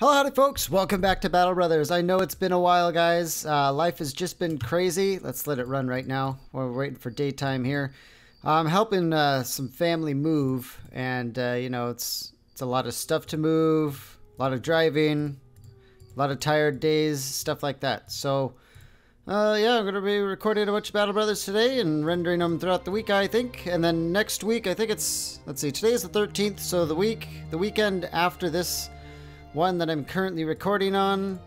Hello, howdy folks, welcome back to Battle Brothers. I know it's been a while, guys. Life has just been crazy. Let's let it run right now while we're waiting for daytime here. I'm helping some family move, and you know, it's a lot of stuff to move, a lot of driving, a lot of tired days, stuff like that. So yeah, I'm going to be recording a bunch of Battle Brothers today and rendering them throughout the week, I think. And then next week, I think it's, let's see, today is the 13th, so the weekend after this one that I'm currently recording on,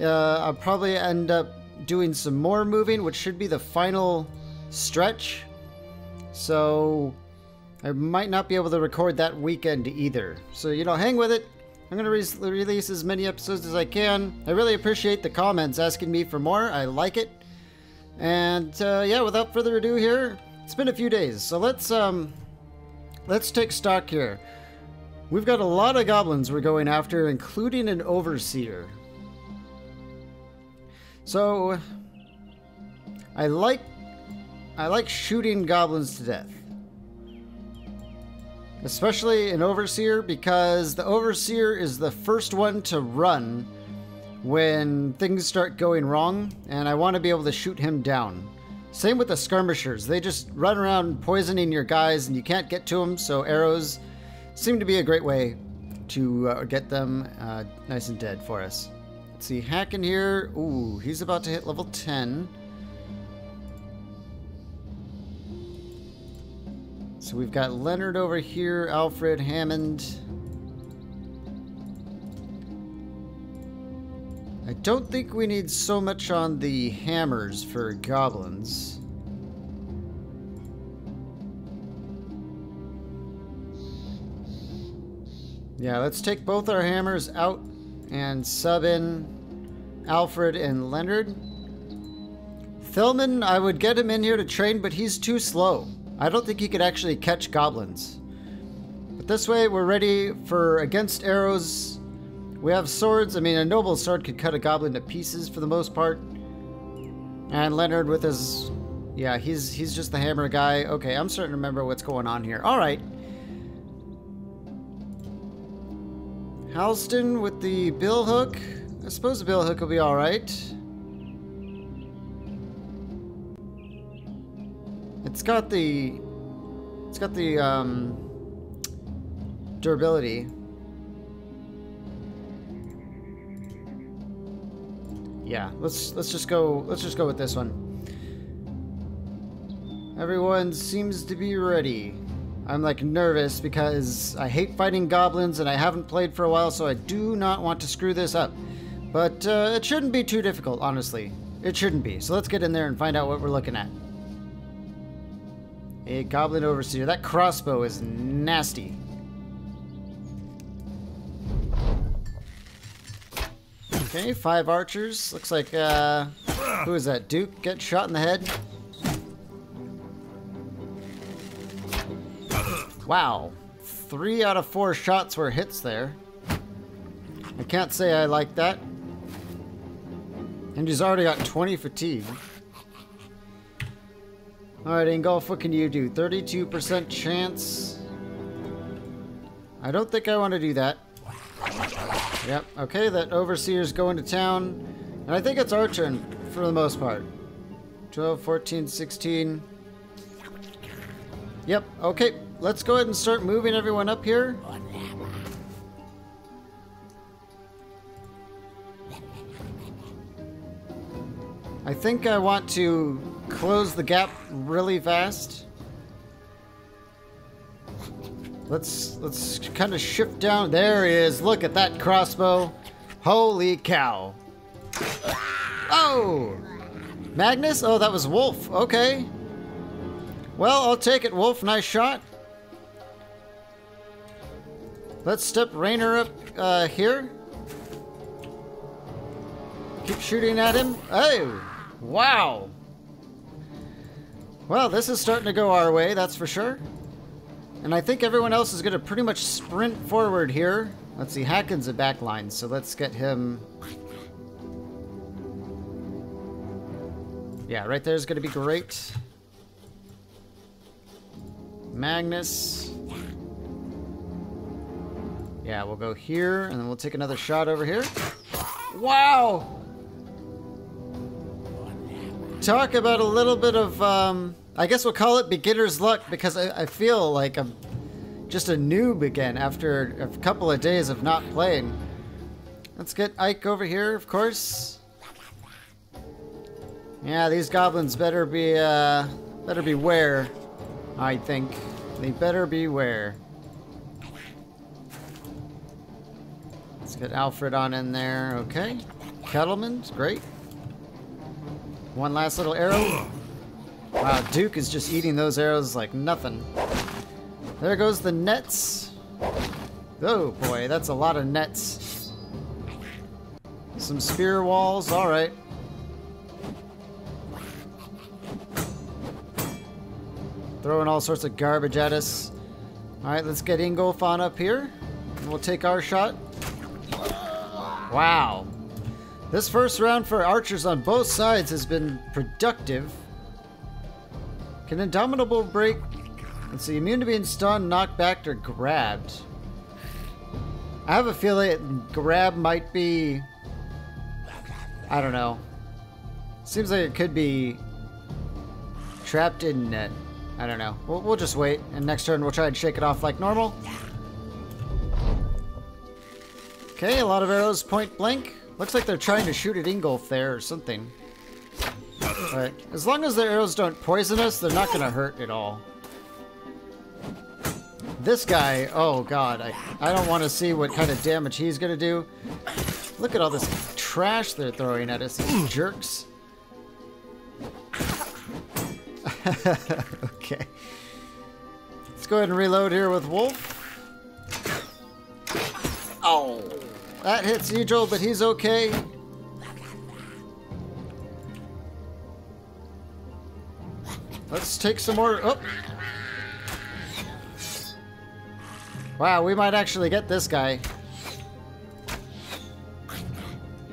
I'll probably end up doing some more moving, which should be the final stretch. So I might not be able to record that weekend either. So, you know, hang with it. I'm going to release as many episodes as I can. I really appreciate the comments asking me for more. I like it. And yeah, without further ado here, it's been a few days. So let's take stock here. We've got a lot of goblins we're going after, including an overseer. So I like shooting goblins to death. Especially an overseer, because the overseer is the first one to run when things start going wrong, and I want to be able to shoot him down. Same with the skirmishers. They just run around poisoning your guys and you can't get to them, so arrows seem to be a great way to get them nice and dead for us. Let's see, Hakon here. Ooh, he's about to hit level 10. So we've got Leonard over here, Alfred, Hammond. I don't think we need so much on the hammers for goblins. Yeah, let's take both our hammers out and sub in Alfred and Leonard. Thillman, I would get him in here to train, but he's too slow. I don't think he could actually catch goblins. But this way we're ready for against arrows. We have swords. I mean, a noble sword could cut a goblin to pieces for the most part. And Leonard with his... yeah, he's just the hammer guy. Okay, I'm starting to remember what's going on here. Alright. Halston with the bill hook. I suppose the bill hook will be alright. It's got the durability. Yeah, let's just go with this one. Everyone seems to be ready. I'm like nervous because I hate fighting goblins and I haven't played for a while, so I do not want to screw this up. But it shouldn't be too difficult, honestly. It shouldn't be. So let's get in there and find out what we're looking at. A goblin overseer. That crossbow is nasty. Okay, 5 archers. Looks like, who is that? Duke gets shot in the head. Wow. 3 out of 4 shots were hits there. I can't say I like that. And he's already got 20 fatigue. Alright, Ingolf, what can you do? 32% chance. I don't think I want to do that. Yep, okay, that overseer's going to town. And I think it's our turn, for the most part. 12, 14, 16. Yep, okay, let's go ahead and start moving everyone up here. I think I want to close the gap really fast. Let's kind of shift down. There he is. Look at that crossbow. Holy cow. Oh! Magnus? Oh, that was Wolf. Okay. Well, I'll take it, Wolf. Nice shot. Let's step Rainer up here. Keep shooting at him. Oh! Wow! Well, this is starting to go our way, that's for sure. And I think everyone else is going to pretty much sprint forward here. Let's see, Hakon's a back line, so let's get him. Yeah, right there is going to be great. Magnus. Yeah, we'll go here, and then we'll take another shot over here. Wow! Talk about a little bit of, I guess we'll call it beginner's luck, because I feel like I'm just a noob again after a couple of days of not playing. Let's get Ike over here, of course. Yeah, these goblins better beware, I think. They better beware. Let's get Alfred on in there, okay. Kettleman's great. One last little arrow. Wow, Duke is just eating those arrows like nothing. There goes the nets. Oh boy, that's a lot of nets. Some spear walls, alright. Throwing all sorts of garbage at us. Alright, let's get Ingolf on up here. And we'll take our shot. Wow. This first round for archers on both sides has been productive. Can Indomitable break? Let's see, immune to being stunned, knocked back, or grabbed. I have a feeling grab might be... I don't know. Seems like it could be trapped in net. I don't know. We'll just wait, and next turn we'll try and shake it off like normal. Okay, a lot of arrows point blank. Looks like they're trying to shoot at Ingolf there or something. Alright, as long as the arrows don't poison us, they're not gonna hurt at all. This guy, oh god, I don't want to see what kind of damage he's gonna do. Look at all this trash they're throwing at us, these jerks. Okay. Let's go ahead and reload here with Wolf. Oh! That hits Ejol, but he's okay. Let's take some more. Oh. Wow, we might actually get this guy.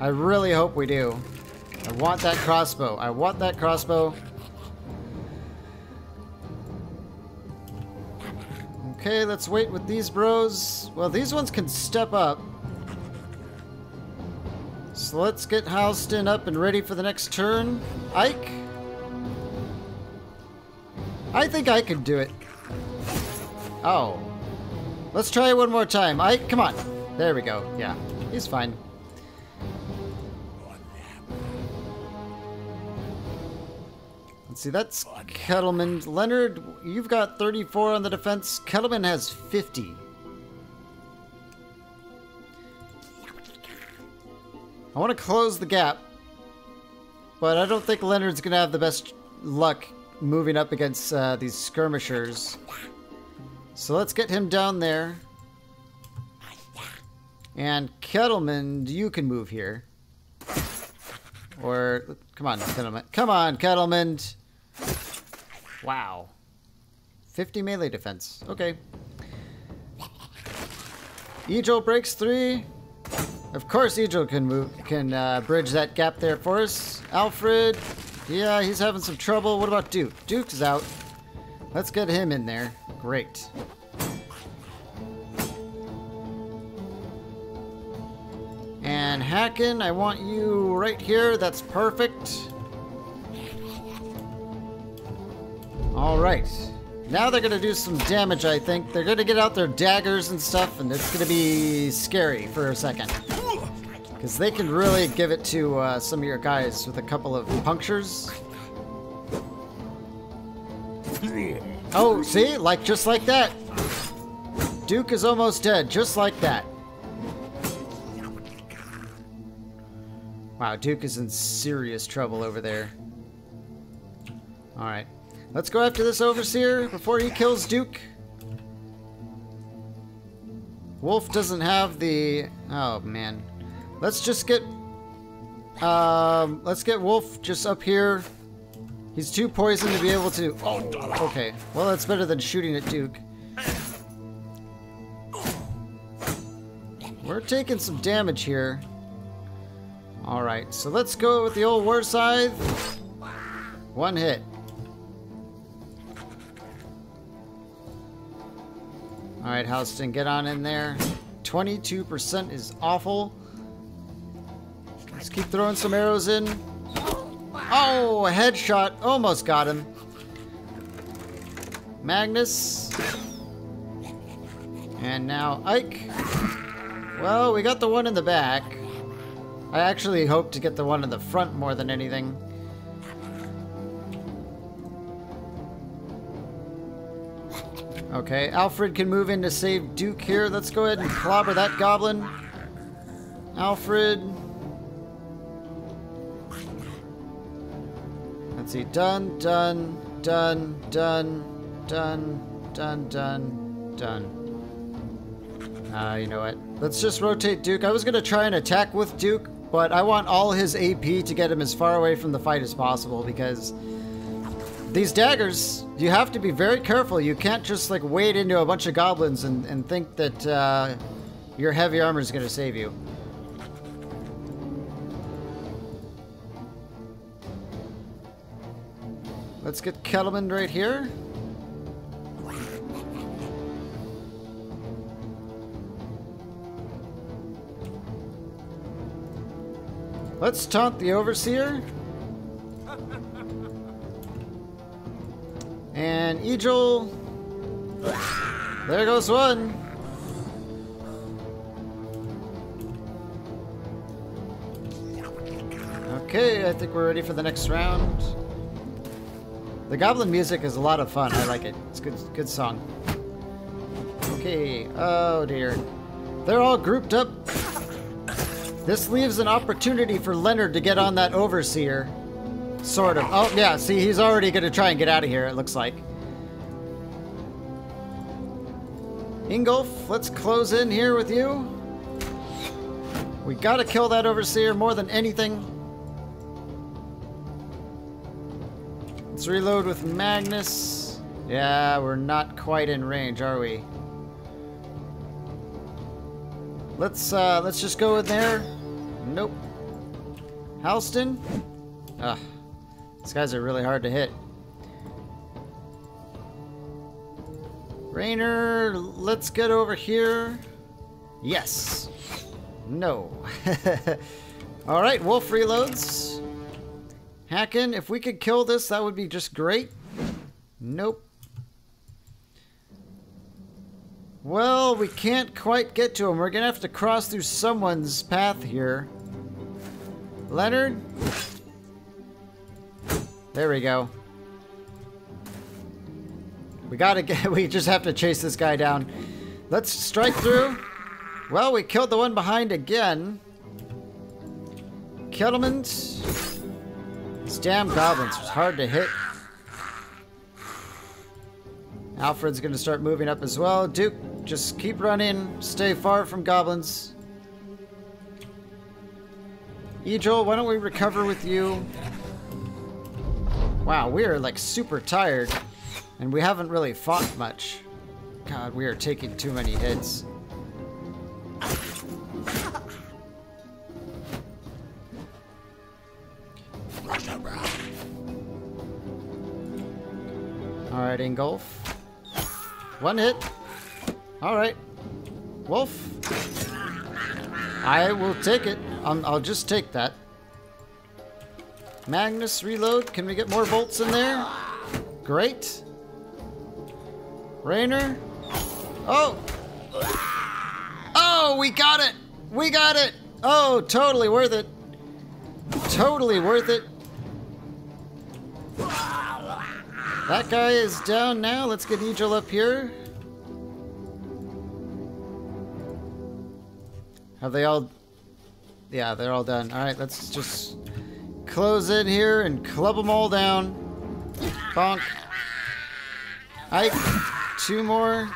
I really hope we do. I want that crossbow. I want that crossbow. Okay, let's wait with these bros. Well, these ones can step up. So let's get Halston up and ready for the next turn. Ike? I think I can do it. Oh. Let's try it one more time. Ike, come on. There we go. Yeah, he's fine. Let's see, that's Kettleman. Leonard, you've got 34 on the defense. Kettleman has 50. I want to close the gap, but I don't think Leonard's going to have the best luck moving up against these skirmishers. So let's get him down there. And Kettleman, you can move here. Or, come on, Kettleman. Come on, Kettleman! Wow. 50 melee defense. Okay. Ejol breaks 3. Of course, Ejol can bridge that gap there for us. Alfred, yeah, he's having some trouble. What about Duke? Duke's out. Let's get him in there. Great. And Hakon, I want you right here. That's perfect. All right. Now they're going to do some damage, I think. They're going to get out their daggers and stuff, and it's going to be scary for a second. Because they can really give it to some of your guys with a couple of punctures. Oh, see? Like, just like that. Duke is almost dead, just like that. Wow, Duke is in serious trouble over there. All right. Let's go after this Overseer before he kills Duke. Wolf doesn't have the... Oh, man. Let's just get... let's get Wolf just up here. He's too poisoned to be able to... Oh, okay. Well, that's better than shooting at Duke. We're taking some damage here. All right. So let's go with the old war scythe. One hit. All right, Halston, get on in there. 22% is awful. Let's keep throwing some arrows in. Oh, a headshot. Almost got him. Magnus. And now Ike. Well, we got the one in the back. I actually hope to get the one in the front more than anything. Okay, Alfred can move in to save Duke here. Let's go ahead and clobber that goblin. Alfred. Let's see. Done, done, done, done, done, done, done, done. You know what? Let's just rotate Duke. I was going to try and attack with Duke, but I want all his AP to get him as far away from the fight as possible because these daggers, you have to be very careful. You can't just like wade into a bunch of goblins and think that your heavy armor is going to save you. Let's get Kettleman right here. Let's taunt the Overseer. And Ejol. There goes one. Okay, I think we're ready for the next round. The goblin music is a lot of fun. I like it. It's good song. Okay. Oh dear. They're all grouped up. This leaves an opportunity for Leonard to get on that Overseer. Sort of. Oh, yeah. See, he's already going to try and get out of here, it looks like. Ingolf, let's close in here with you. We got to kill that Overseer more than anything. Let's reload with Magnus. Yeah, we're not quite in range, are we? Let's just go in there. Nope. Halston. Ugh. These guys are really hard to hit. Rainer, let's get over here. Yes. No. All right, Wolf reloads. Hakon, if we could kill this, that would be just great. Nope. Well, we can't quite get to him. We're gonna have to cross through someone's path here. Leonard? There we go. We just have to chase this guy down. Let's strike through. Well, we killed the one behind again. Kettleman. These damn goblins was hard to hit. Alfred's gonna start moving up as well. Duke, just keep running. Stay far from goblins. Ejol, why don't we recover with you? Wow, we are like super tired and we haven't really fought much. God, we are taking too many hits. All right, Ingolf. One hit. All right. Wolf. I will take it. I'll just take that. Magnus, reload. Can we get more bolts in there? Great. Rainer. Oh. Oh, we got it. We got it. Oh, totally worth it. Totally worth it. That guy is down now. Let's get Ejol up here. Have they all... Yeah, they're all done. All right, let's just close in here and club them all down. Bonk. Ike. Two more.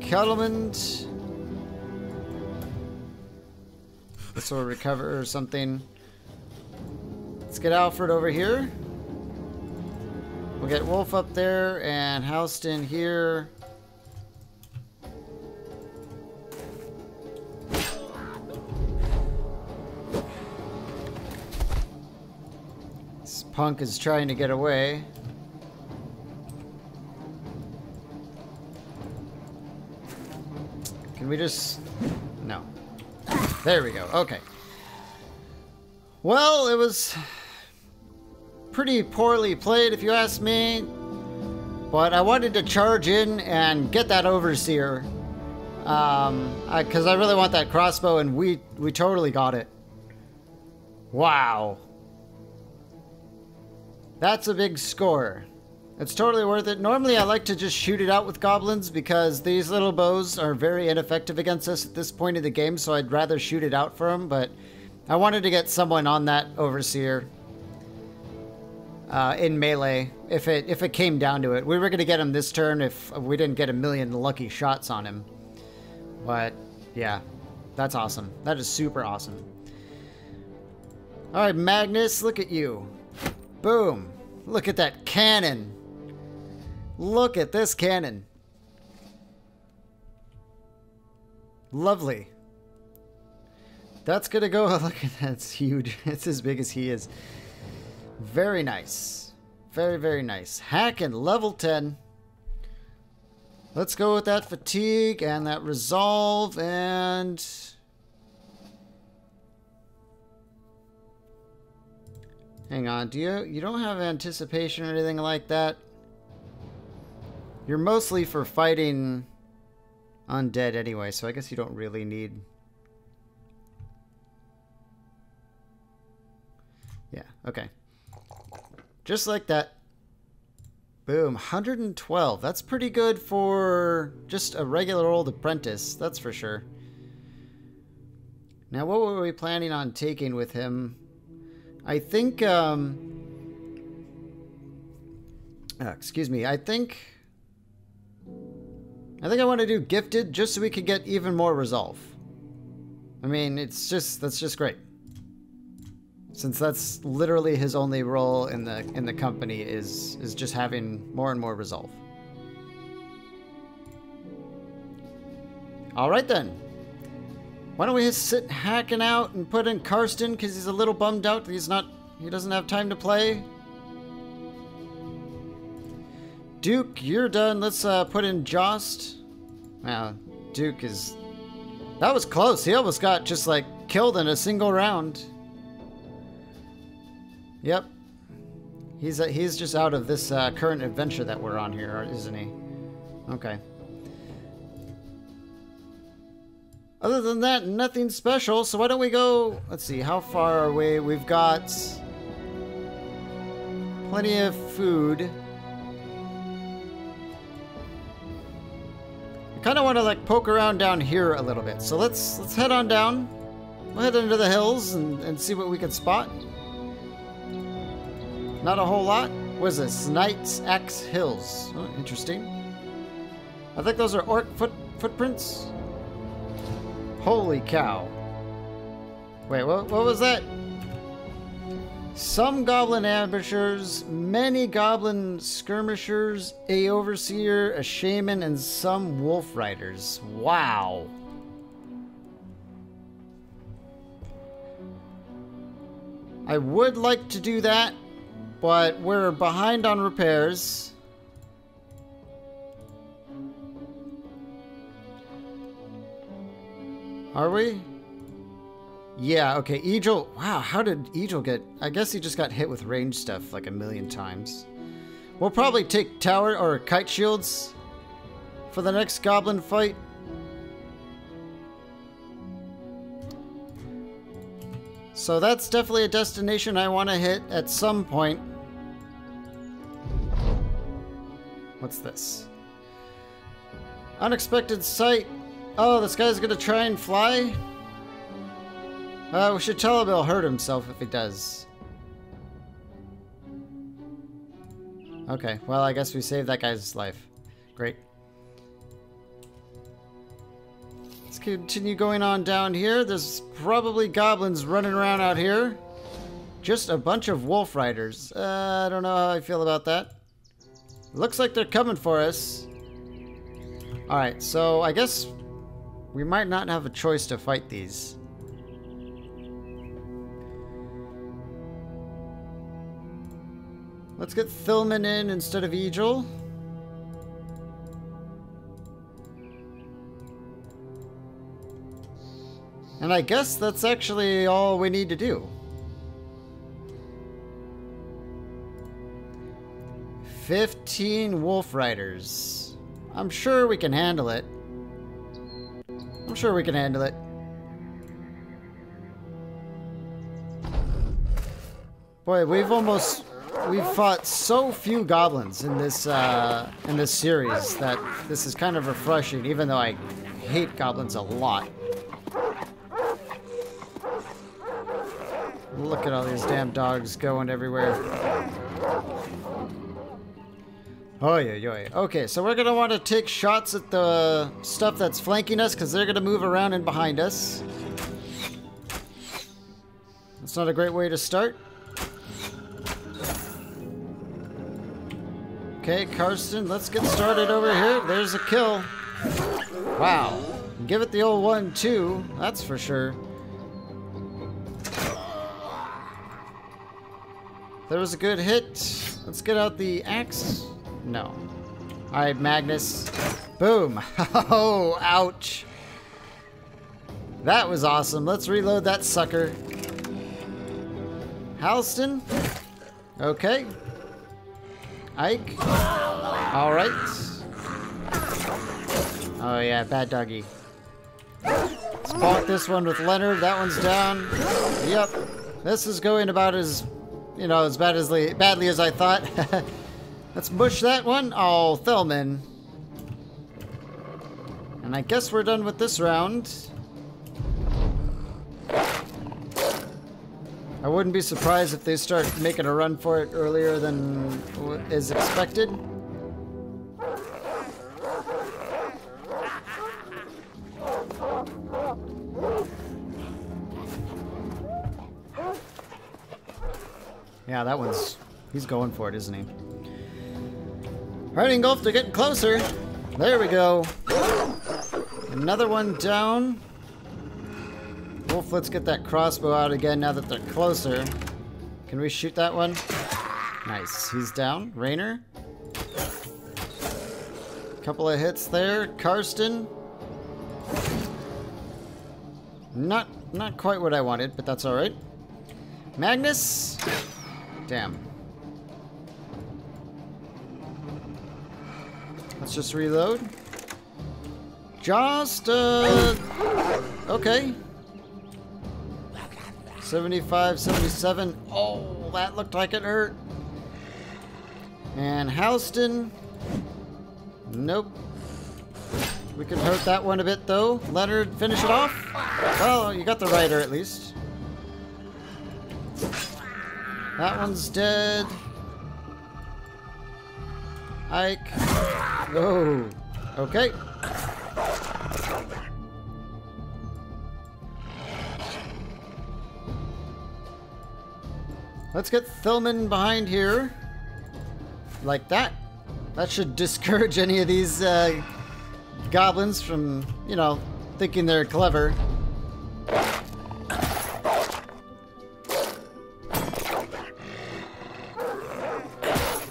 Kettleman. This will recover or something. Let's get Alfred over here. We'll get Wolf up there and Halston here. This punk is trying to get away. Can we just... No. There we go. Okay. Well, it was pretty poorly played, if you ask me. But I wanted to charge in and get that overseer. Because I really want that crossbow, and we totally got it. Wow. That's a big score. It's totally worth it. Normally I like to just shoot it out with goblins because these little bows are very ineffective against us at this point of the game, so I'd rather shoot it out for them, but I wanted to get someone on that overseer in melee if it came down to it. We were going to get him this turn if we didn't get a million lucky shots on him. But yeah, that's awesome. That is super awesome. All right, Magnus, look at you. Boom. Look at that cannon. Look at this cannon. Lovely. That's gonna go. Look at that's huge. It's as big as he is. Very nice. Very, very nice. Hakon, level 10. Let's go with that fatigue and that resolve and... Hang on, you don't have anticipation or anything like that? You're mostly for fighting undead anyway, so I guess you don't really need... Yeah, okay. Just like that. Boom, 112. That's pretty good for just a regular old apprentice, that's for sure. Now, what were we planning on taking with him? I think, excuse me, I think I want to do gifted just so we can get even more resolve. I mean, it's just, that's just great. Since that's literally his only role in the company is just having more and more resolve. All right then. Why don't we just sit hacking out and put in Karsten because he's a little bummed out that he doesn't have time to play. Duke, you're done. Let's put in Jost. Wow, Duke is... That was close. He almost got just like killed in a single round. Yep. He's just out of this current adventure that we're on here, isn't he? Okay. Other than that, nothing special, so why don't we go... Let's see, how far are we? We've got... plenty of food. I kind of want to, like, poke around down here a little bit, so let's head on down. We'll head into the hills and see what we can spot. Not a whole lot. What is this? Knight's Axe Hills. Oh, interesting. I think those are orc footprints. Holy cow. Wait, what was that? Some goblin ambushers, many goblin skirmishers, a overseer, a shaman, and some wolf riders. Wow. I would like to do that, but we're behind on repairs. Are we? Yeah, okay, Ejol. Wow, how did Ejol get... I guess he just got hit with range stuff like a million times. We'll probably take tower or kite shields for the next goblin fight. So that's definitely a destination I want to hit at some point. What's this? Unexpected sight. Oh, this guy's gonna try and fly? We should tell him he'll hurt himself if he does. Okay, well, I guess we saved that guy's life. Great. Let's continue going on down here. There's probably goblins running around out here. Just a bunch of wolf riders. I don't know how I feel about that. Looks like they're coming for us. Alright, so I guess... we might not have a choice to fight these. Let's get Thillman in instead of Ejol. And I guess that's actually all we need to do. "15 wolf riders. I'm sure we can handle it. I'm sure we can handle it. Boy, we've fought so few goblins in this series that this is kind of refreshing, even though I hate goblins a lot. Look at all these damn dogs going everywhere. Oh yeah, yeah. Okay, so we're gonna want to take shots at the stuff that's flanking us because they're gonna move around and behind us. That's not a great way to start. Okay, Karsten, let's get started over here. There's a kill. Wow. Give it the old 1-2, that's for sure. There was a good hit. Let's get out the axe. No. All right, Magnus. Boom. Oh, ouch. That was awesome. Let's reload that sucker. Halston. Okay. Ike. All right. Oh yeah, bad doggy. Let's block this one with Leonard. That one's down. Yep. This is going about as, you know, as badly as I thought. Let's mush that one. Oh, Thillman. And I guess we're done with this round. I wouldn't be surprised if they start making a run for it earlier than is expected. Yeah, that one's... he's going for it, isn't he? All right, Ingolf, they're getting closer. There we go. Another one down. Wolf, let's get that crossbow out again now that they're closer. Can we shoot that one? Nice. He's down. Rainer. Couple of hits there. Karsten. Not quite what I wanted, but that's all right. Magnus. Damn. Let's just reload. Jost. Okay. 75, 77. Oh, that looked like it hurt. And Halston. Nope. We can hurt that one a bit, though. Leonard, finish it off. Well, you got the rider, at least. That one's dead. Ike. Oh. Okay. Let's get Thillman behind here. Like that. That should discourage any of these goblins from, you know, thinking they're clever.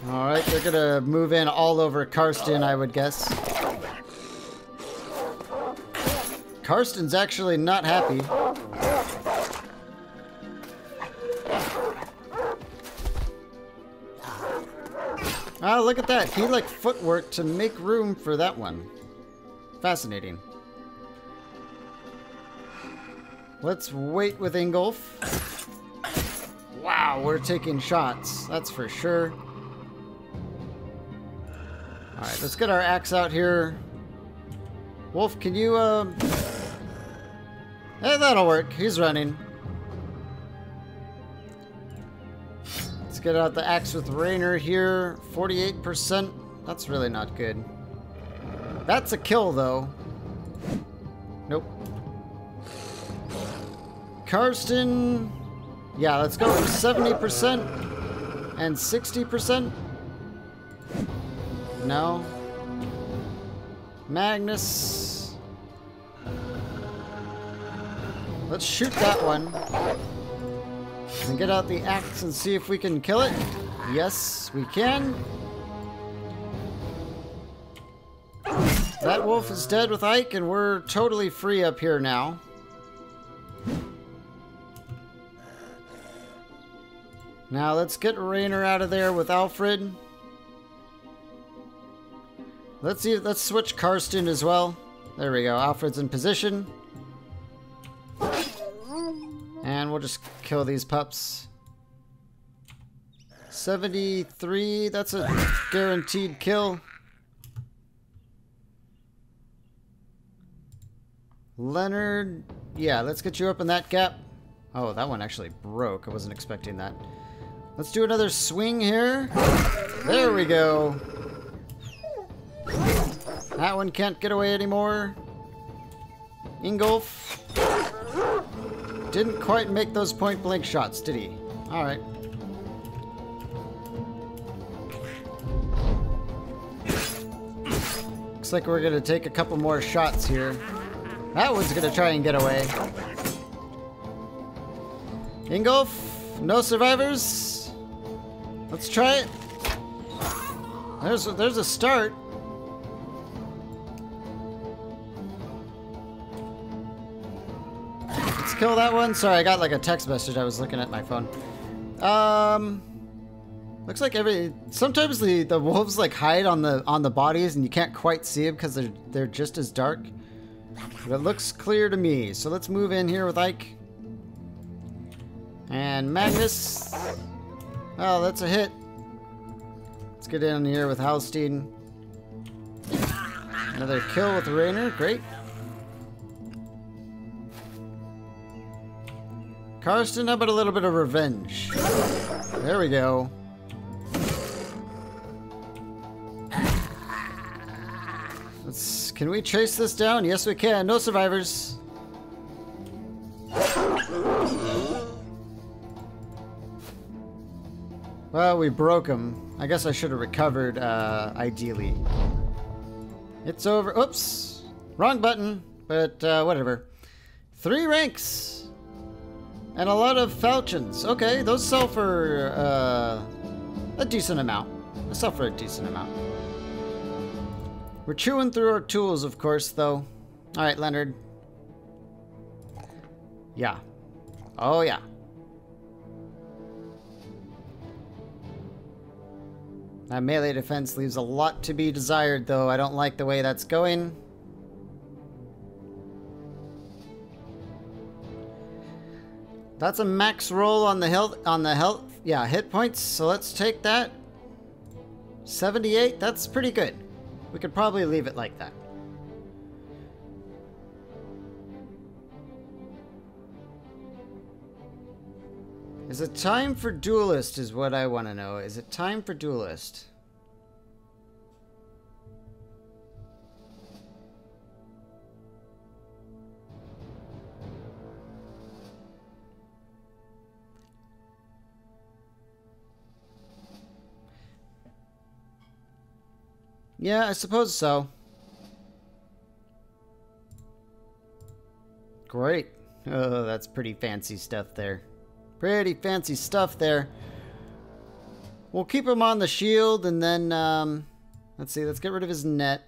Alright, they're gonna move in all over Karsten, I would guess. Karsten's actually not happy. Ah, look at that. He liked footwork to make room for that one. Fascinating. Let's wait with Ingolf. Wow, we're taking shots. That's for sure. All right, let's get our axe out here. Wolf, can you, Hey, that'll work. He's running. Get out the axe with Rainer here. 48%. That's really not good. That's a kill, though. Nope. Karsten. Yeah, let's go with 70% and 60%. No. Magnus. Let's shoot that one. And get out the axe and see if we can kill it. Yes, we can. That wolf is dead with Ike, and we're totally free up here now. Now let's get Rainer out of there with Alfred. Let's see, let's switch Karsten as well. There we go, Alfred's in position. And we'll just kill these pups. 73, that's a guaranteed kill. Leonard, yeah, let's get you up in that gap. Oh, that one actually broke. I wasn't expecting that. Let's do another swing here. There we go. That one can't get away anymore. Ingolf. Didn't quite make those point-blank shots, did he? All right. Looks like we're gonna take a couple more shots here. That one's gonna try and get away. Ingolf, no survivors. Let's try it. There's a start. Let's kill that one. Sorry, I got like a text message. I was looking at my phone. Looks like sometimes the wolves like hide on the bodies and you can't quite see them because they're just as dark. But it looks clear to me. So let's move in here with Ike. And Magnus. Oh, that's a hit. Let's get in here with Halston. Another kill with Rainer. Great. Karsten, how about a little bit of revenge? There we go. Can we chase this down? Yes, we can. No survivors. Well, we broke him. I guess I should have recovered, ideally. It's over. Oops. Wrong button. But, whatever. 3 ranks. And a lot of falchions. Okay, those sell for, a decent amount. They sell for a decent amount. We're chewing through our tools, of course, though. All right, Leonard. Yeah. Oh, yeah. That melee defense leaves a lot to be desired, though. I don't like the way that's going. That's a max roll on the health, yeah, hit points. So let's take that. 78, that's pretty good. We could probably leave it like that. Is it time for duelist is what I want to know. Is it time for duelist? Yeah, I suppose so. Great. Oh, that's pretty fancy stuff there. Pretty fancy stuff there. We'll keep him on the shield and then, let's see, let's get rid of his net.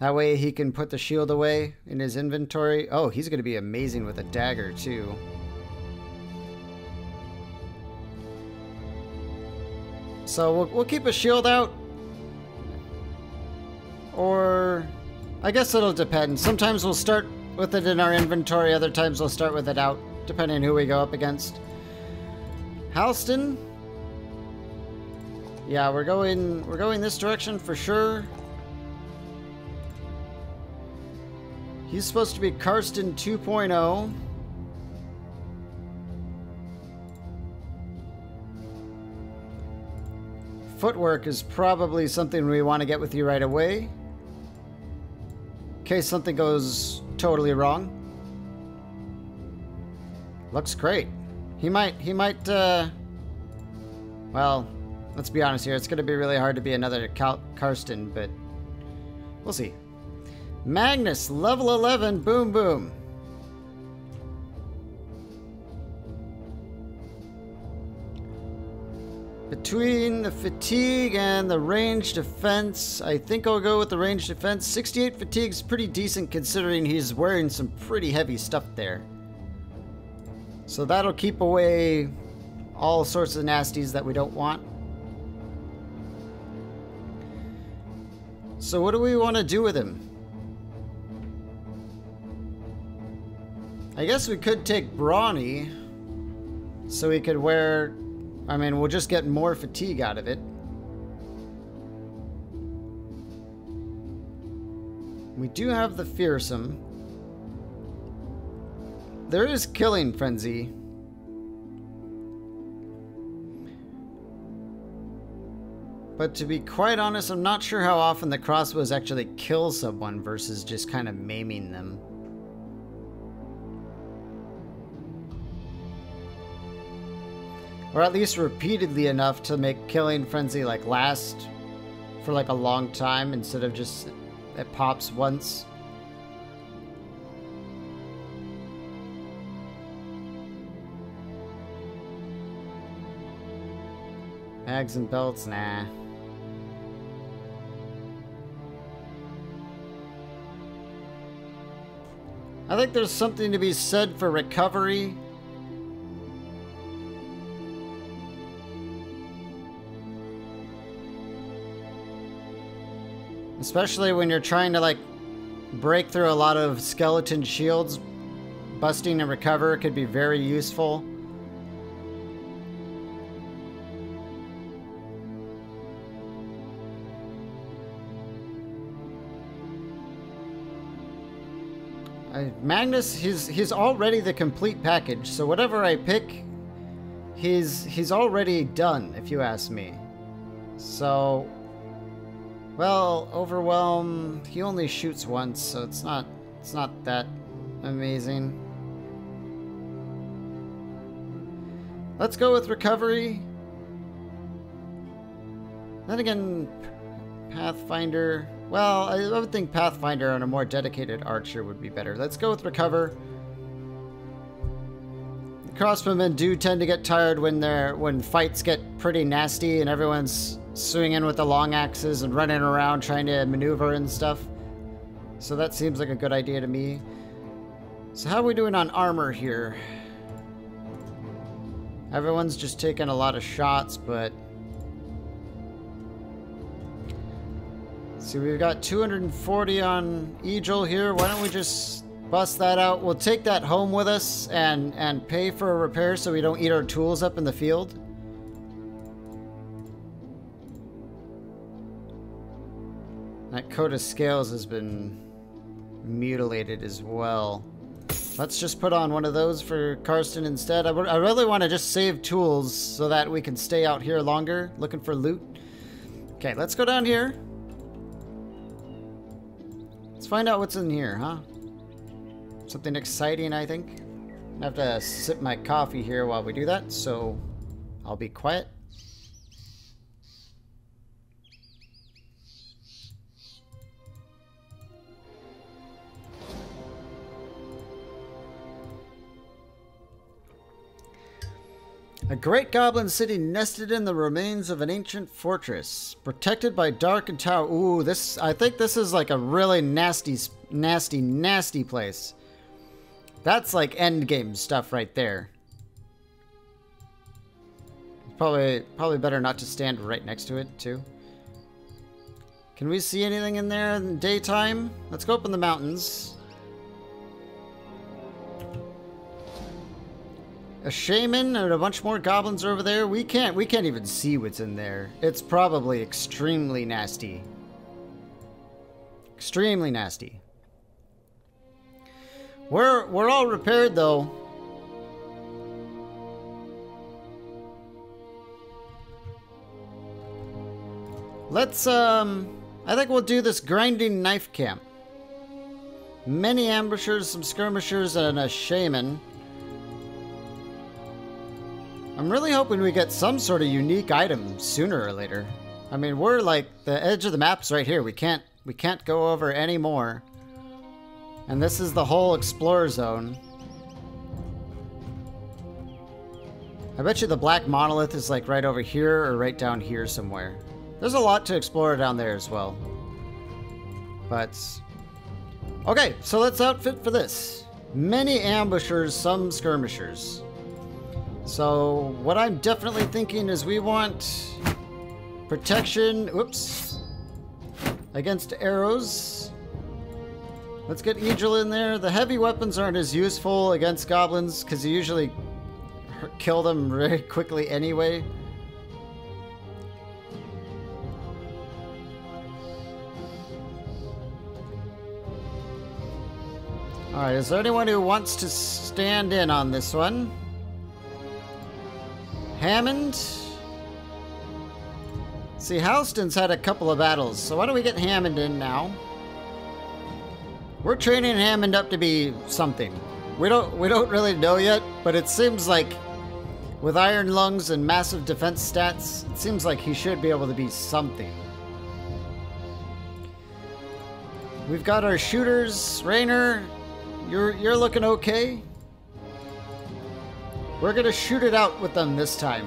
That way he can put the shield away in his inventory. Oh, he's going to be amazing with a dagger too. So we'll keep a shield out. Or I guess it'll depend. Sometimes we'll start with it in our inventory, other times we'll start with it out, depending on who we go up against. Halston. Yeah, we're going this direction for sure. He's supposed to be Karsten 2.0. Footwork is probably something we want to get with you right away. In case something goes totally wrong. Looks great. He might, well, let's be honest here. It's going to be really hard to be another Karsten, but we'll see. Magnus, level 11, boom, boom. Between the fatigue and the range defense, I think I'll go with the range defense. 68 fatigue's pretty decent considering he's wearing some pretty heavy stuff there. So that'll keep away all sorts of nasties that we don't want. So what do we want to do with him? I guess we could take Brawny, so we could wear... I mean, we'll just get more fatigue out of it. We do have the Fearsome. There is Killing Frenzy. But to be quite honest, I'm not sure how often the crossbows actually kill someone versus just kind of maiming them. Or at least repeatedly enough to make Killing Frenzy like last for like a long time instead of just it pops once. Bags and belts, nah. I think there's something to be said for recovery. Especially when you're trying to like break through a lot of skeleton shields, busting and recover could be very useful. Magnus, he's already the complete package, so whatever I pick, he's already done, if you ask me. So... well, Overwhelm, he only shoots once, so it's not that amazing. Let's go with Recovery. Then again, Pathfinder. Well, I would think Pathfinder and a more dedicated archer would be better. Let's go with Recover. The crossbowmen do tend to get tired when fights get pretty nasty and everyone's swinging with the long axes and running around trying to maneuver and stuff. So that seems like a good idea to me. So how are we doing on armor here? Everyone's just taking a lot of shots, but... see, we've got 240 on Ejol here. Why don't we just bust that out? We'll take that home with us and pay for a repair so we don't eat our tools up in the field. That coat of scales has been mutilated as well. Let's just put on one of those for Karsten instead. I really want to just save tools so that we can stay out here longer looking for loot. Okay, let's go down here. Let's find out what's in here, huh? Something exciting, I think. I have to sip my coffee here while we do that, so I'll be quiet. A great goblin city nested in the remains of an ancient fortress, protected by dark and tower. Ooh, this, I think this is like a really nasty place. That's like endgame stuff right there. Probably better not to stand right next to it, too. Can we see anything in there in the daytime? Let's go up in the mountains. A shaman and a bunch more goblins over there. We can't even see what's in there. It's probably extremely nasty. Extremely nasty. We're all repaired though. Let's I think we'll do this grinding knife camp. Many ambushers, some skirmishers, and a shaman. I'm really hoping we get some sort of unique item sooner or later. I mean, we're like the edge of the map's right here. We can't go over any more. And this is the whole explorer zone. I bet you the black monolith is like right over here or right down here somewhere. There's a lot to explore down there as well. But okay, so let's outfit for this. Many ambushers, some skirmishers. So what I'm definitely thinking is we want protection, whoops, against arrows. Let's get Idril in there. The heavy weapons aren't as useful against goblins because you usually kill them very quickly anyway. Alright, is there anyone who wants to stand in on this one? Hammond? See, Halston's had a couple of battles, so why don't we get Hammond in now? We're training Hammond up to be something. We don't really know yet, but it seems like with iron lungs and massive defense stats, it seems like he should be able to be something. We've got our shooters. Rainer, you're looking okay. We're gonna shoot it out with them this time.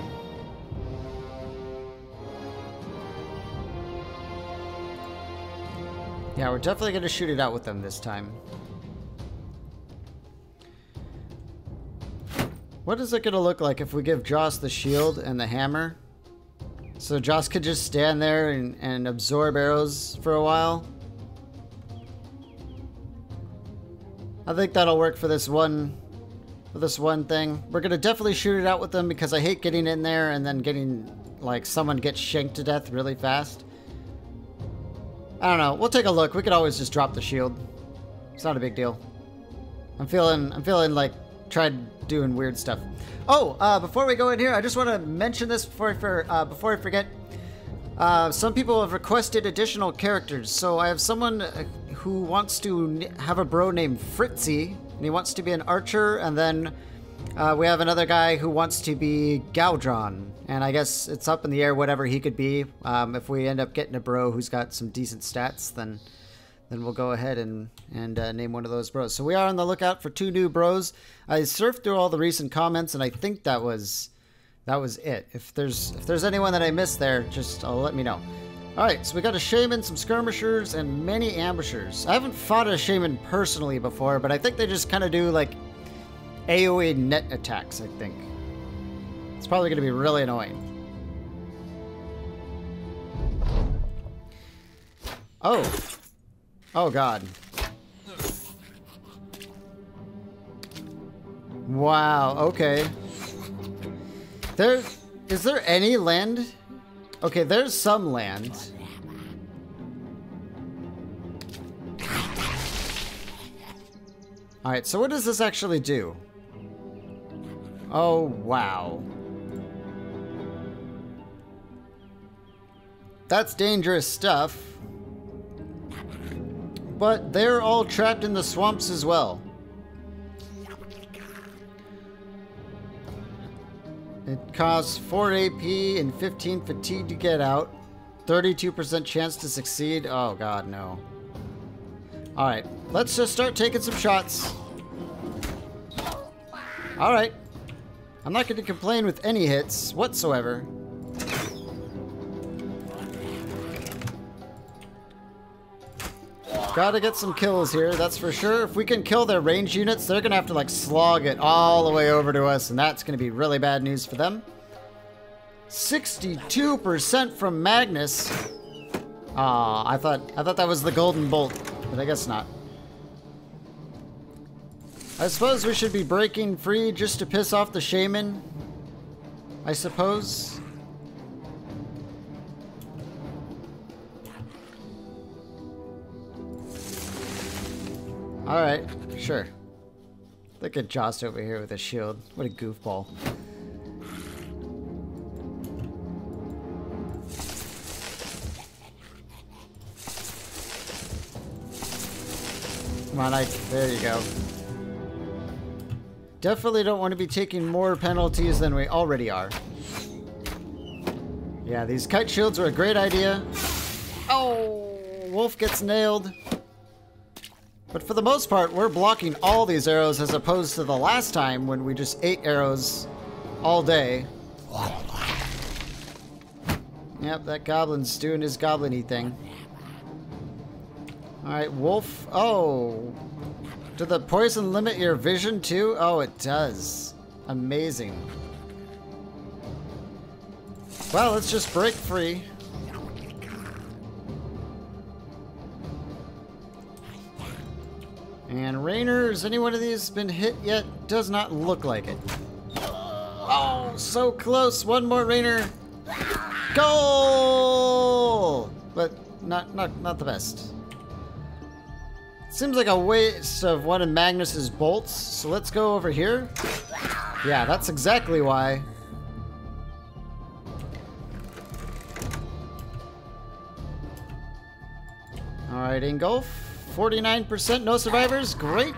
Yeah, we're definitely going to shoot it out with them this time. What is it going to look like if we give Jost the shield and the hammer? So Jost could just stand there and absorb arrows for a while. I think that'll work for this one thing. We're going to definitely shoot it out with them because I hate getting in there and then getting, like, someone gets shanked to death really fast. I don't know. We'll take a look. We could always just drop the shield. It's not a big deal. I'm feeling like tried doing weird stuff. Oh, before we go in here, I just want to mention this before I forget. Some people have requested additional characters. So I have someone who wants to have a bro named Fritzy, and he wants to be an archer. And then we have another guy who wants to be Gaudron. And I guess it's up in the air whatever he could be. If we end up getting a bro who's got some decent stats, then we'll go ahead and name one of those bros. So we are on the lookout for 2 new bros. I surfed through all the recent comments, and I think that was it. If there's anyone that I missed there, just let me know. All right, so we got a shaman, some skirmishers, and many ambushers. I haven't fought a shaman personally before, but I think they just kind of do like AoE net attacks, I think. It's probably going to be really annoying. Oh. Oh, God. Wow, okay. Is there any land? Okay, there's some land. Alright, so what does this actually do? Oh, wow. That's dangerous stuff. But they're all trapped in the swamps as well. It costs 4 AP and 15 fatigue to get out. 32% chance to succeed. Oh God, no. All right, let's just start taking some shots. All right. I'm not going to complain with any hits whatsoever. Gotta get some kills here, that's for sure. If we can kill their range units, they're gonna have to like slog it all the way over to us, and that's gonna be really bad news for them. 62% from Magnus. Ah, oh, I thought that was the golden bolt, but I guess not. I suppose we should be breaking free just to piss off the shaman, I suppose. Alright, sure. Look at Jost over here with a shield. What a goofball. Come on, Ike. There you go. Definitely don't want to be taking more penalties than we already are. Yeah, these kite shields were a great idea. Oh! Wolf gets nailed. But for the most part, we're blocking all these arrows as opposed to the last time when we just ate arrows all day. Yep, that goblin's doing his goblin-y thing. Alright, Wolf. Oh! Did the poison limit your vision too? Oh, it does. Amazing. Well, let's just break free. And Rainer, has any one of these been hit yet? Does not look like it. Oh, so close. One more, Rainer. Goal! But not the best. Seems like a waste of one of Magnus's bolts, so let's go over here. Yeah, that's exactly why. Alright, Ingolf. 49%, no survivors, great.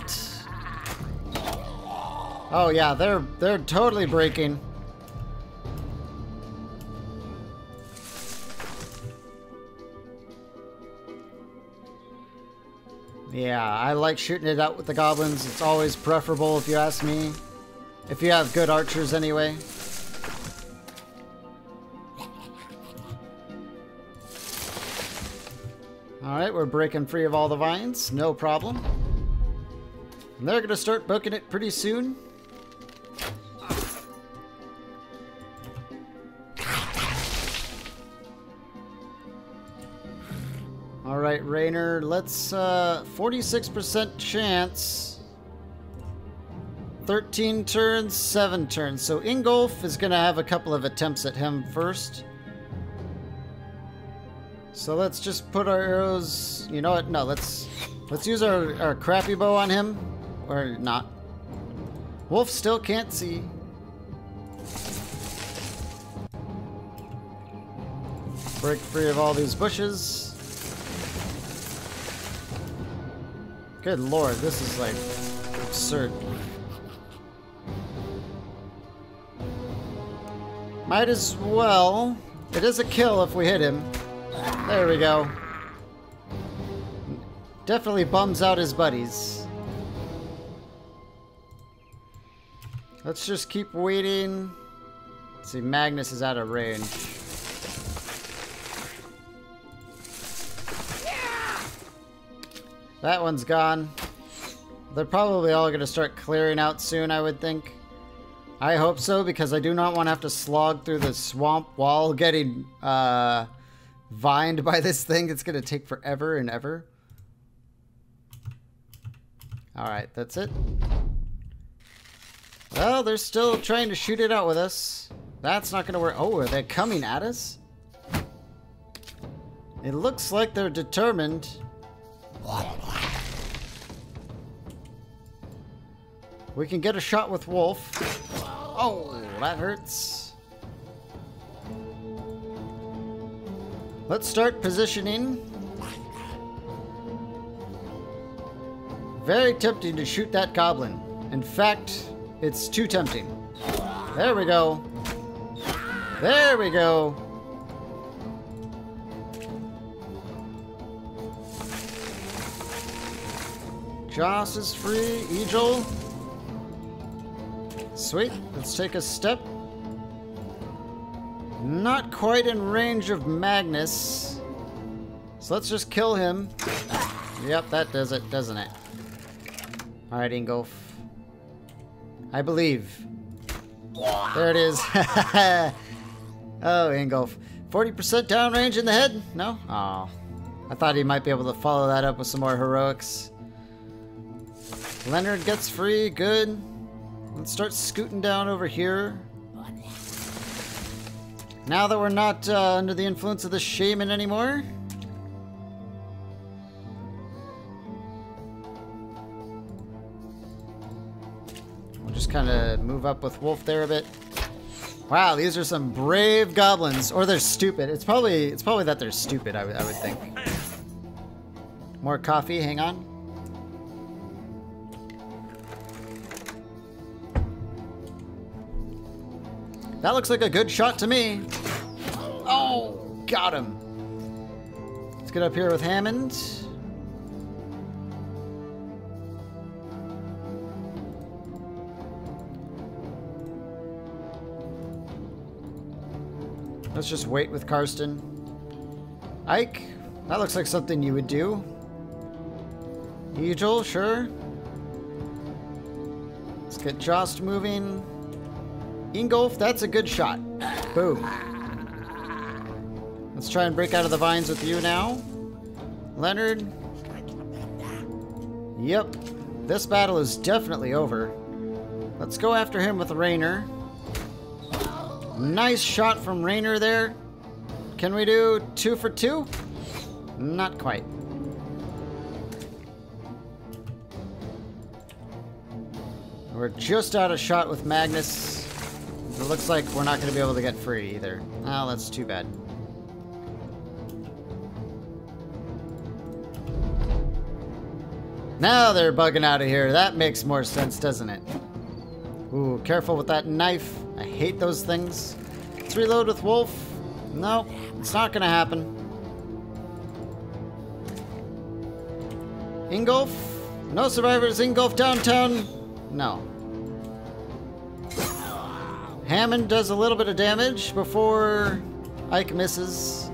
Oh yeah, they're totally breaking. Yeah, I like shooting it out with the goblins. It's always preferable, if you ask me. If you have good archers anyway. Alright, we're breaking free of all the vines. No problem. And they're going to start booking it pretty soon. Alright, Rainer, let's... 46% chance. 13 turns, 7 turns. So Ingolf is going to have a couple of attempts at him first. So let's just put our arrows, you know what, no, let's use our crappy bow on him, or not. Wolf still can't see. Break free of all these bushes. Good lord, this is like absurd. Might as well, it is a kill if we hit him. There we go. Definitely bums out his buddies. Let's just keep waiting. Let's see, Magnus is out of range. Yeah! That one's gone. They're probably all going to start clearing out soon, I would think. I hope so, because I do not want to have to slog through the swamp while getting, vined by this thing. It's gonna take forever and ever. Alright, that's it. Well, they're still trying to shoot it out with us. That's not gonna work. Oh, are they coming at us? It looks like they're determined. We can get a shot with Wolf. Oh, that hurts. Let's start positioning. Very tempting to shoot that goblin. In fact, it's too tempting. There we go. There we go. Jost is free. Ejol. Sweet. Let's take a step. Not quite in range of Magnus. So let's just kill him. Yep, that does it, doesn't it? Alright, Ingolf. I believe. There it is. Oh, Ingolf. 40% downrange in the head? No? Oh. I thought he might be able to follow that up with some more heroics. Leonard gets free. Good. Let's start scooting down over here. Now that we're not under the influence of the shaman anymore. We'll just kind of move up with Wolf there a bit. Wow, these are some brave goblins. Or they're stupid. It's probably that they're stupid, I would think. More coffee, hang on. That looks like a good shot to me. Oh, got him. Let's get up here with Hammond. Let's just wait with Karsten. Ike, that looks like something you would do. Ejol, sure. Let's get Jost moving. Ingolf, that's a good shot. Boom. Let's try and break out of the vines with you now. Leonard. Yep. This battle is definitely over. Let's go after him with Rainer. Nice shot from Rainer there. Can we do 2 for 2? Not quite. We're just out of shot with Magnus. It looks like we're not going to be able to get free either. Oh, that's too bad. Now they're bugging out of here. That makes more sense, doesn't it? Ooh, careful with that knife. I hate those things. Let's reload with Wolf. No, it's not going to happen. Ingolf. No survivors. Ingolf downtown. No. Hammond does a little bit of damage before Ike misses.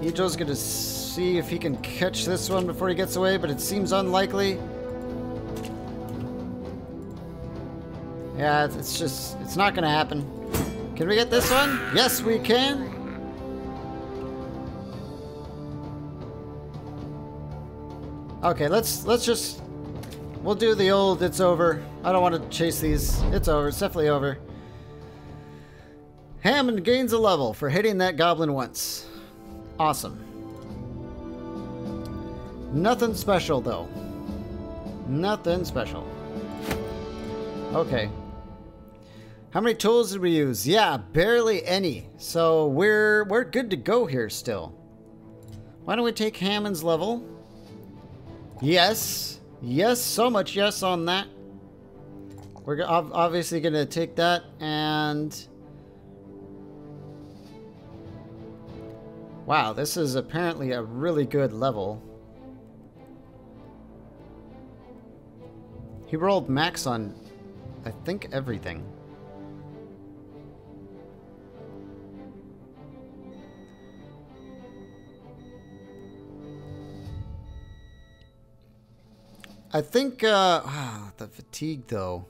Ejol's going to see if he can catch this one before he gets away, but it seems unlikely. Yeah, it's just, it's not going to happen. Can we get this one? Yes, we can. Okay, let's just, we'll do the old it's over. I don't want to chase these. It's over. It's definitely over. Hammond gains a level for hitting that goblin once. Awesome. Nothing special, though. Nothing special. Okay. How many tools did we use? Yeah, barely any. So we're good to go here still. Why don't we take Hammond's level? Yes. Yes, so much yes on that. We're obviously going to take that and... Wow, this is apparently a really good level. He rolled max on, I think, everything. I think, the fatigue, though.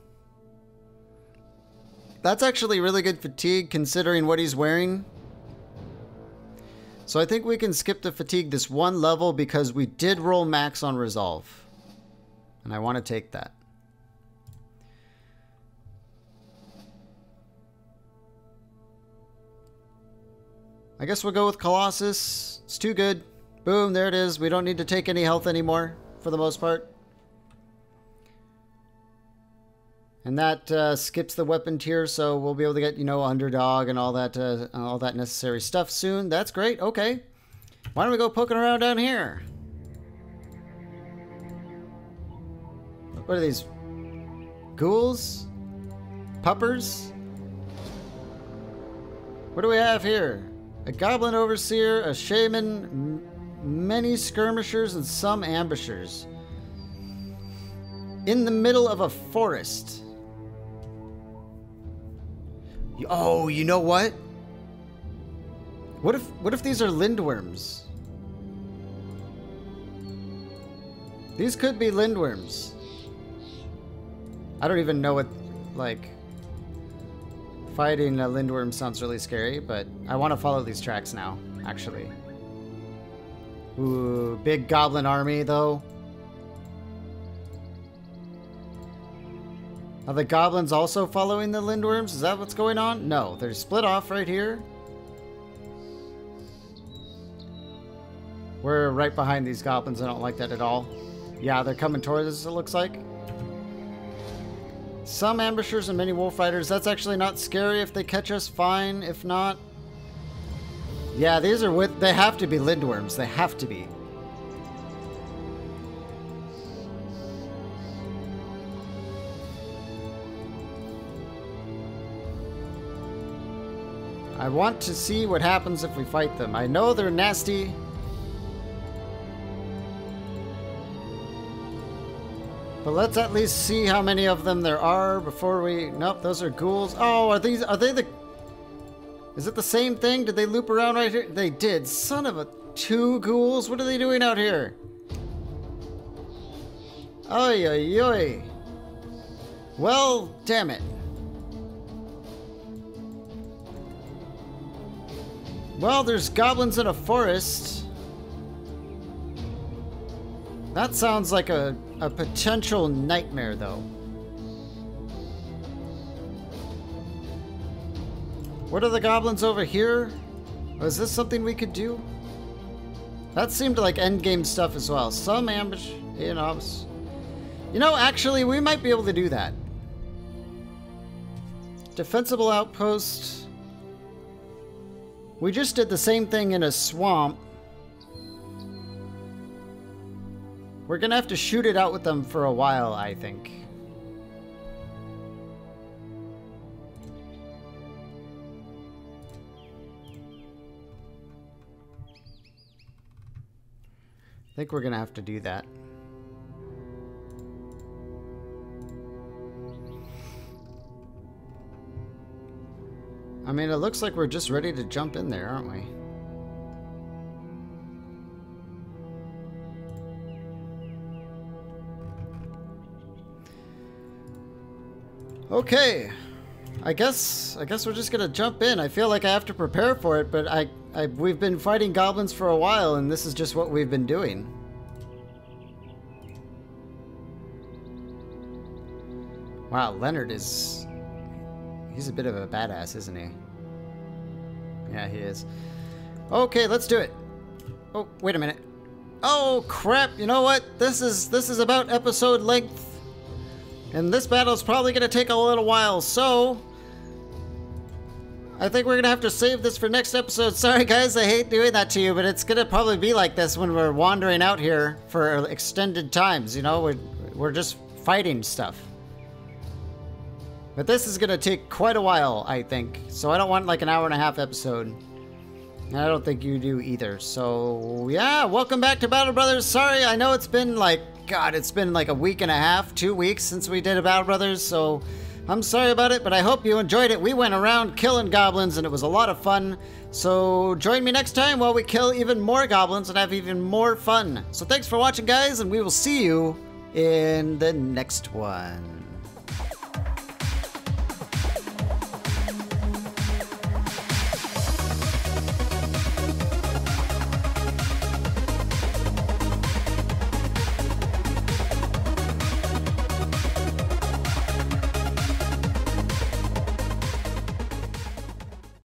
That's actually really good fatigue, considering what he's wearing. So I think we can skip the fatigue this one level, because we did roll max on resolve. And I want to take that. I guess we'll go with Colossus. It's too good. Boom, there it is. We don't need to take any health anymore, for the most part. And that skips the weapon tier, so we'll be able to get, you know, underdog and all that necessary stuff soon. That's great. Okay. Why don't we go poking around down here? What are these? Ghouls? Puppers? What do we have here? A goblin overseer, a shaman, many skirmishers, and some ambushers. In the middle of a forest. Oh, you know what? What if these are lindworms? These could be lindworms. I don't even know what, like, fighting a lindworm sounds really scary, but I want to follow these tracks now, actually. Ooh, big goblin army, though. Are the goblins also following the lindworms? Is that what's going on? No, they're split off right here. We're right behind these goblins. I don't like that at all. Yeah, they're coming towards us, it looks like. Some ambushers and many wolf riders. That's actually not scary. If they catch us, fine. If not... Yeah, these are with... They have to be lindworms. They have to be. I want to see what happens if we fight them. I know they're nasty. But let's at least see how many of them there are before we... Nope, those are ghouls. Oh, are these... Are they the... Is it the same thing? Did they loop around right here? They did. Son of a... 2 ghouls? What are they doing out here? Oy, oy, oy. Well, damn it. Well, there's goblins in a forest. That sounds like a potential nightmare, though. What are the goblins over here? Was this something we could do? That seemed like endgame stuff as well. Some ambush, you know. You know, actually, we might be able to do that. Defensible outpost. We just did the same thing in a swamp. We're gonna have to shoot it out with them for a while, I think. I think we're gonna have to do that. I mean, it looks like we're just ready to jump in there, aren't we? Okay. I guess we're just gonna jump in. I feel like I have to prepare for it, but we've been fighting goblins for a while, and this is just what we've been doing. Wow, Leonard is... he's a bit of a badass, isn't he? Yeah, he is. Okay, let's do it. Oh, wait a minute. Oh, crap. You know what? This is about episode length. And this battle's probably going to take a little while, so... I think we're going to have to save this for next episode. Sorry, guys, I hate doing that to you, but it's going to probably be like this when we're wandering out here for extended times, you know? We're just fighting stuff. But this is going to take quite a while, I think. So I don't want, like, an hour-and-a-half episode. And I don't think you do either. So, yeah, welcome back to Battle Brothers. Sorry, I know it's been, like... God, it's been like a week and a half, 2 weeks since we did a Battle Brothers, so I'm sorry about it, but I hope you enjoyed it. We went around killing goblins, and it was a lot of fun. So join me next time while we kill even more goblins and have even more fun. So thanks for watching, guys, and we will see you in the next one.